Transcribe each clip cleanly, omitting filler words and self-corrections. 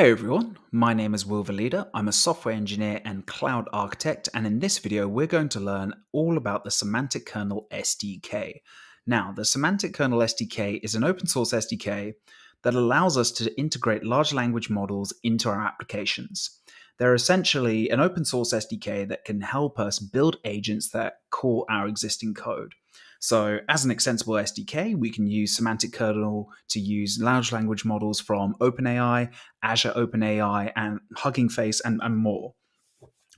Hey everyone, my name is Will Velida. I'm a software engineer and cloud architect, and in this video we're going to learn all about the Semantic Kernel SDK. Now, the Semantic Kernel SDK is an open source SDK that allows us to integrate large language models into our applications. They're essentially an open source SDK that can help us build agents that call our existing code. So as an extensible SDK, we can use Semantic Kernel to use large language models from OpenAI, Azure OpenAI, and Hugging Face, and more.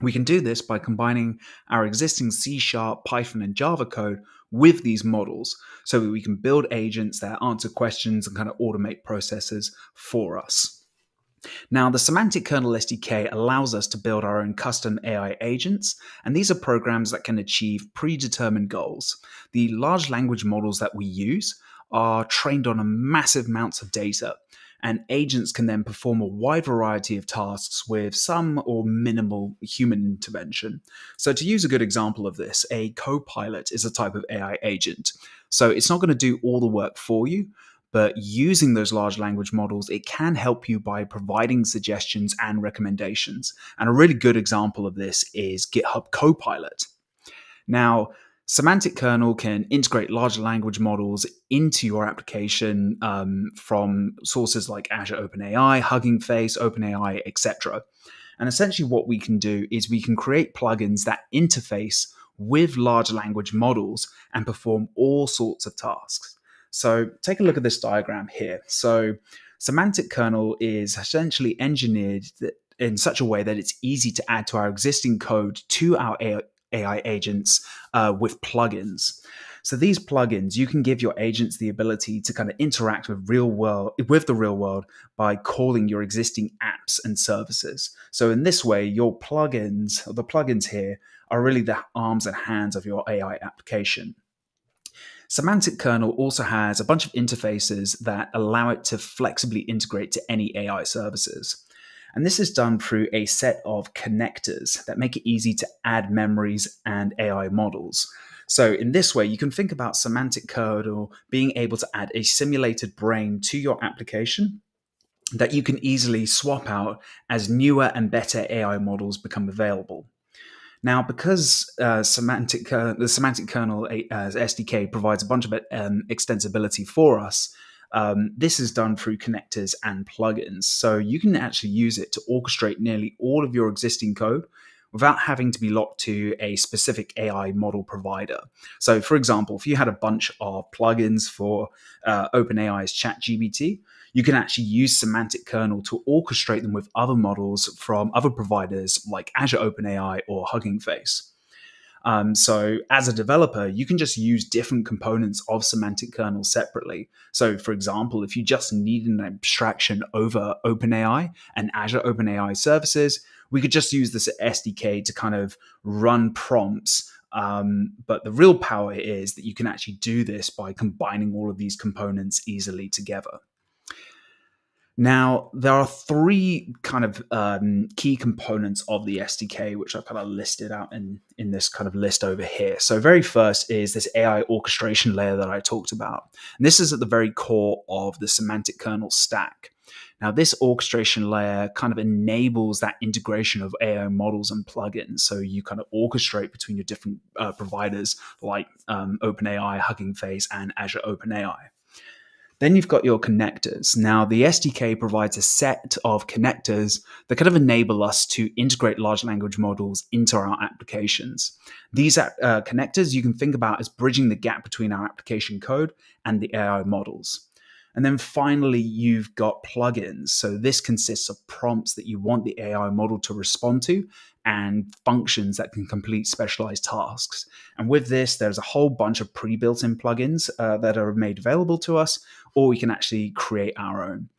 We can do this by combining our existing C#, Python, and Java code with these models so that we can build agents that answer questions and kind of automate processes for us. Now, the Semantic Kernel SDK allows us to build our own custom AI agents, and these are programs that can achieve predetermined goals. The large language models that we use are trained on a massive amounts of data, and agents can then perform a wide variety of tasks with some or minimal human intervention. So to use a good example of this, a copilot is a type of AI agent. So it's not going to do all the work for you, but using those large language models, it can help you by providing suggestions and recommendations. And a really good example of this is GitHub Copilot. Now, Semantic Kernel can integrate large language models into your application from sources like Azure OpenAI, Hugging Face, OpenAI, etc. And essentially what we can do is we can create plugins that interface with large language models and perform all sorts of tasks. So take a look at this diagram here. So Semantic Kernel is essentially engineered in such a way that it's easy to add to our existing code to our AI agents with plugins. So these plugins, you can give your agents the ability to kind of interact with the real world by calling your existing apps and services. So in this way, your plugins, or the plugins here, are really the arms and hands of your AI application. Semantic Kernel also has a bunch of interfaces that allow it to flexibly integrate to any AI services. And this is done through a set of connectors that make it easy to add memories and AI models. So in this way, you can think about Semantic Kernel being able to add a simulated brain to your application that you can easily swap out as newer and better AI models become available. Now, because the Semantic Kernel SDK provides a bunch of extensibility for us, this is done through connectors and plugins. So you can actually use it to orchestrate nearly all of your existing code without having to be locked to a specific AI model provider. So for example, if you had a bunch of plugins for OpenAI's ChatGPT, you can actually use Semantic Kernel to orchestrate them with other models from other providers like Azure OpenAI or Hugging Face. So as a developer, you can just use different components of Semantic Kernel separately. So for example, if you just need an abstraction over OpenAI and Azure OpenAI services, we could just use this SDK to kind of run prompts. But the real power is that you can actually do this by combining all of these components easily together. Now, there are three kind of key components of the SDK, which I've kind of listed out in this kind of list over here. So very first is this AI orchestration layer that I talked about. And this is at the very core of the Semantic Kernel stack. Now, this orchestration layer kind of enables that integration of AI models and plugins. So you kind of orchestrate between your different providers like OpenAI, Hugging Face, and Azure OpenAI. Then you've got your connectors. Now, the SDK provides a set of connectors that kind of enable us to integrate large language models into our applications. These connectors you can think about as bridging the gap between our application code and the AI models. And then finally, you've got plugins. So this consists of prompts that you want the AI model to respond to and functions that can complete specialized tasks. And with this, there's a whole bunch of pre-built-in plugins that are made available to us, or we can actually create our own.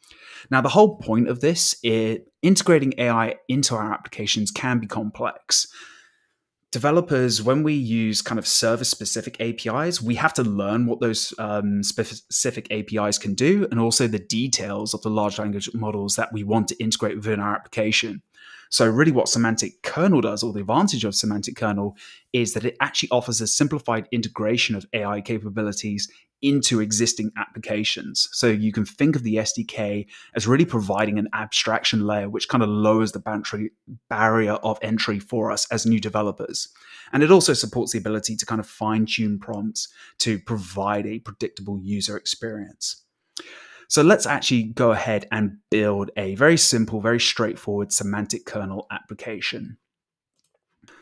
Now, the whole point of this is integrating AI into our applications can be complex. Developers, when we use kind of service-specific APIs, we have to learn what those specific APIs can do and also the details of the large language models that we want to integrate within our application. So really what Semantic Kernel does, or the advantage of Semantic Kernel, is that it actually offers a simplified integration of AI capabilities into existing applications. So you can think of the SDK as really providing an abstraction layer, which kind of lowers the barrier of entry for us as new developers. And it also supports the ability to kind of fine-tune prompts to provide a predictable user experience. So let's actually go ahead and build a very simple, very straightforward semantic kernel application.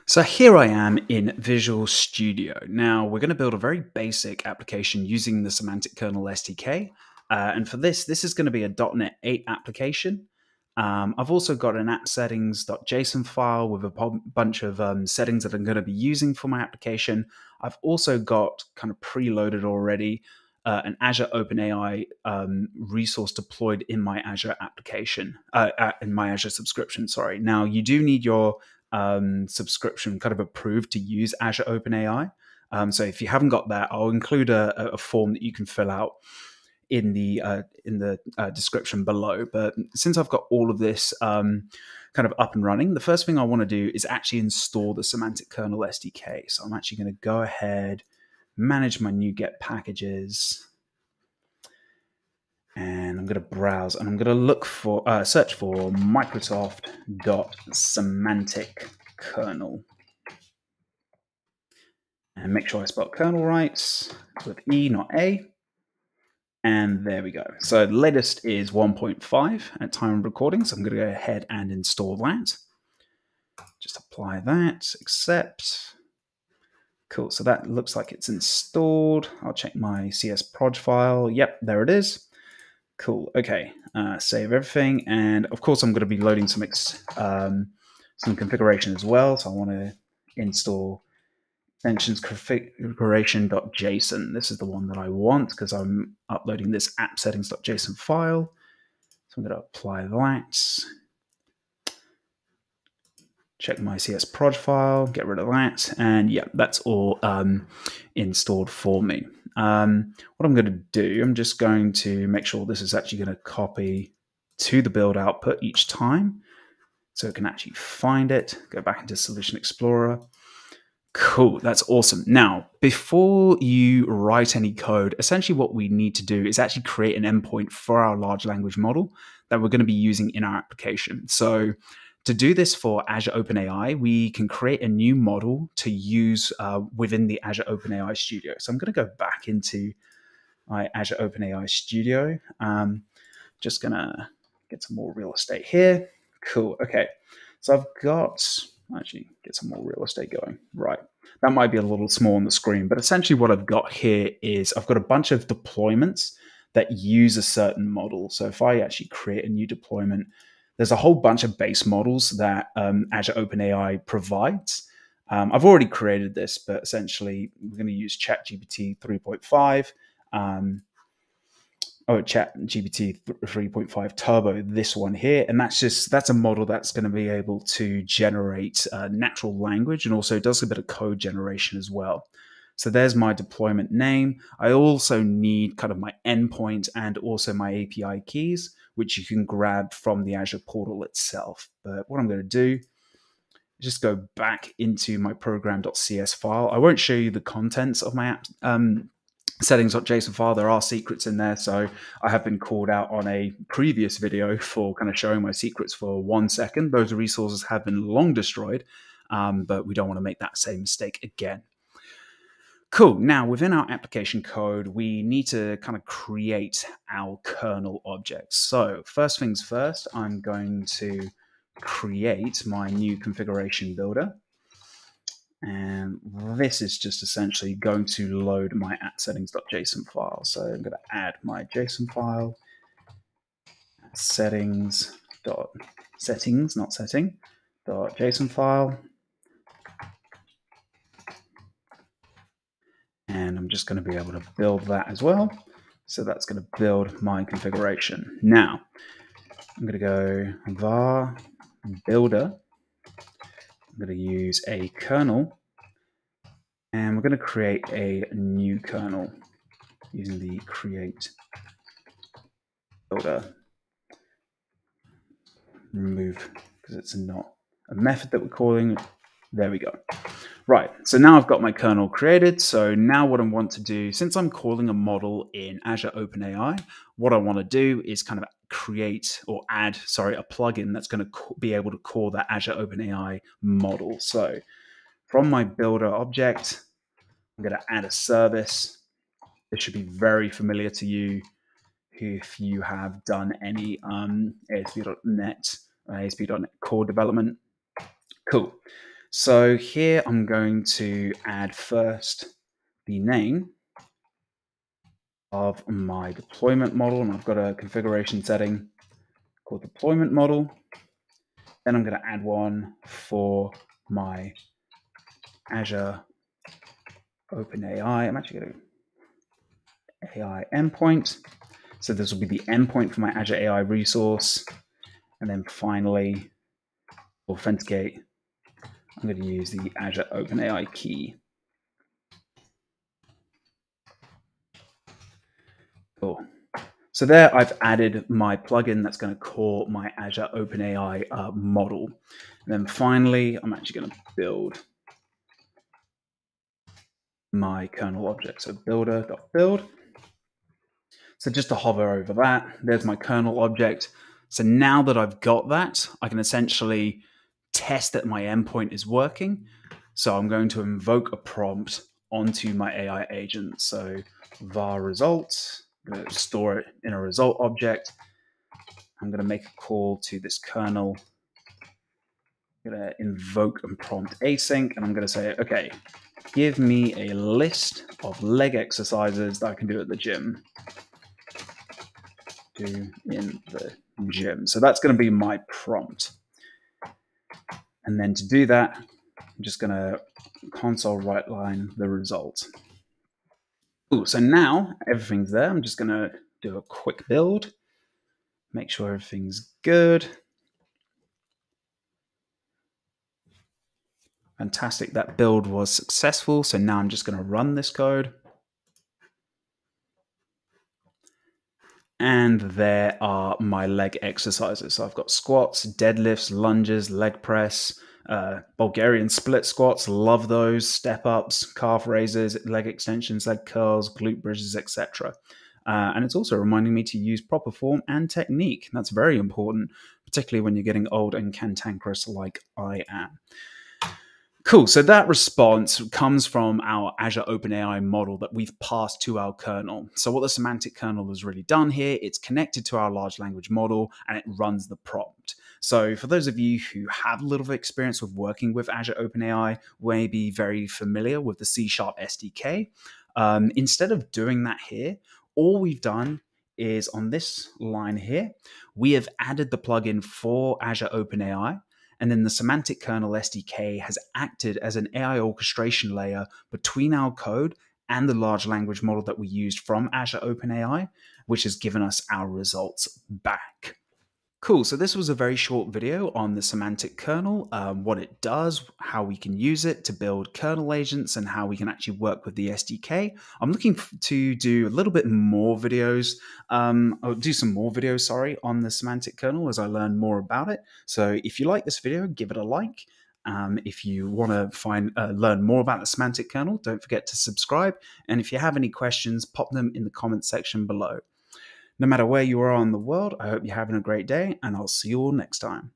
So here I am in Visual Studio. Now we're going to build a very basic application using the Semantic Kernel SDK. And for this is going to be a .NET 8 application. I've also got an app settings.json file with a bunch of settings that I'm going to be using for my application. I've also got kind of preloaded already an Azure OpenAI resource deployed in my Azure application, in my Azure subscription, sorry. Now you do need your subscription kind of approved to use Azure OpenAI. So if you haven't got that, I'll include a form that you can fill out in the description below. But since I've got all of this kind of up and running, the first thing I want to do is actually install the Semantic Kernel SDK. So I'm actually going to go ahead, manage my NuGet packages, and I'm going to browse and I'm going to look for, search for Microsoft.semantic kernel. And make sure I spell kernel right with E, not A. And there we go. So the latest is 1.5 at time of recording. So I'm going to go ahead and install that. Just apply that, accept. Cool. So that looks like it's installed. I'll check my CSproj file. Yep, there it is. Cool. Okay. Save everything. And of course, I'm going to be loading some configuration as well. So I want to install extensions configuration.json. This is the one that I want because I'm uploading this app settings.json file. So I'm going to apply that. Check my CSproj file, get rid of that. And yeah, that's all installed for me. What I'm going to do, I'm just going to make sure this is actually going to copy to the build output each time so it can actually find it, go back into Solution Explorer. Cool, that's awesome. Now, before you write any code, essentially what we need to do is actually create an endpoint for our large language model that we're going to be using in our application. So to do this for Azure OpenAI, we can create a new model to use within the Azure OpenAI Studio. So I'm going to go back into my Azure OpenAI Studio. Just going to get some more real estate here. Cool. Okay. So I've got, actually get some more real estate going. Right. That might be a little small on the screen, but essentially what I've got here is I've got a bunch of deployments that use a certain model. So if I actually create a new deployment, there's a whole bunch of base models that Azure OpenAI provides. I've already created this, but essentially we're going to use ChatGPT 3.5. ChatGPT 3.5 Turbo, this one here. And that's a model that's going to be able to generate natural language and also does a bit of code generation as well. So there's my deployment name. I also need kind of my endpoint and also my API keys, which you can grab from the Azure portal itself. But what I'm going to do is just go back into my program.cs file. I won't show you the contents of my app settings.json file. There are secrets in there. So I have been called out on a previous video for kind of showing my secrets for 1 second. Those resources have been long destroyed, but we don't want to make that same mistake again. Cool. Now, within our application code, we need to kind of create our kernel objects. So first things first, I'm going to create my new configuration builder. And this is just essentially going to load my app settings.json file. So I'm going to add my JSON file, settings.json file. And I'm just going to be able to build that as well. So that's going to build my configuration. Now, I'm going to go var builder. I'm going to use a kernel. And we're going to create a new kernel using the create builder. Remove, because it's not a method that we're calling. There we go. Right, so now I've got my kernel created. So now what I want to do, since I'm calling a model in Azure OpenAI, what I want to do is kind of create or add, sorry, a plugin that's going to be able to call that Azure OpenAI model. So from my builder object, I'm going to add a service. This should be very familiar to you if you have done any ASP.NET Core development. Cool. So here I'm going to add first the name of my deployment model, and I've got a configuration setting called deployment model. Then I'm going to add one for my Azure OpenAI. I'm actually going to AI endpoint. So this will be the endpoint for my Azure AI resource. And then finally, authenticate. I'm going to use the Azure OpenAI key. Cool. So there I've added my plugin that's going to call my Azure OpenAI model. And then finally, I'm actually going to build my kernel object. So builder.build. So just to hover over that, there's my kernel object. So now that I've got that, I can essentially test that my endpoint is working. So I'm going to invoke a prompt onto my AI agent. So var results, I'm going to store it in a result object. I'm going to make a call to this kernel. I'm going to invoke and prompt async, and I'm going to say, okay, give me a list of leg exercises that I can do at the gym. Do in the gym. So that's going to be my prompt. And then to do that, I'm just going to console write line the result. Ooh, so now everything's there. I'm just going to do a quick build, make sure everything's good. Fantastic, that build was successful. So now I'm just going to run this code. And there are my leg exercises. So I've got squats, deadlifts, lunges, leg press, Bulgarian split squats, love those, step ups, calf raises, leg extensions, leg curls, glute bridges, etc. And it's also reminding me to use proper form and technique. That's very important, particularly when you're getting old and cantankerous like I am. Cool, so that response comes from our Azure OpenAI model that we've passed to our kernel. So what the semantic kernel has really done here, it's connected to our large language model and it runs the prompt. So for those of you who have a little bit of experience with working with Azure OpenAI, may be very familiar with the C# SDK. Instead of doing that here, all we've done is on this line here, we have added the plugin for Azure OpenAI. And then the Semantic Kernel SDK has acted as an AI orchestration layer between our code and the large language model that we used from Azure OpenAI, which has given us our results back. Cool, so this was a very short video on the Semantic Kernel, what it does, how we can use it to build kernel agents, and how we can actually work with the SDK. I'm looking to do a little bit more videos, I'll do some more videos, sorry, on the Semantic Kernel as I learn more about it. So if you like this video, give it a like. If you want to learn more about the Semantic Kernel, don't forget to subscribe. And if you have any questions, pop them in the comment section below. No matter where you are in the world, I hope you're having a great day, and I'll see you all next time.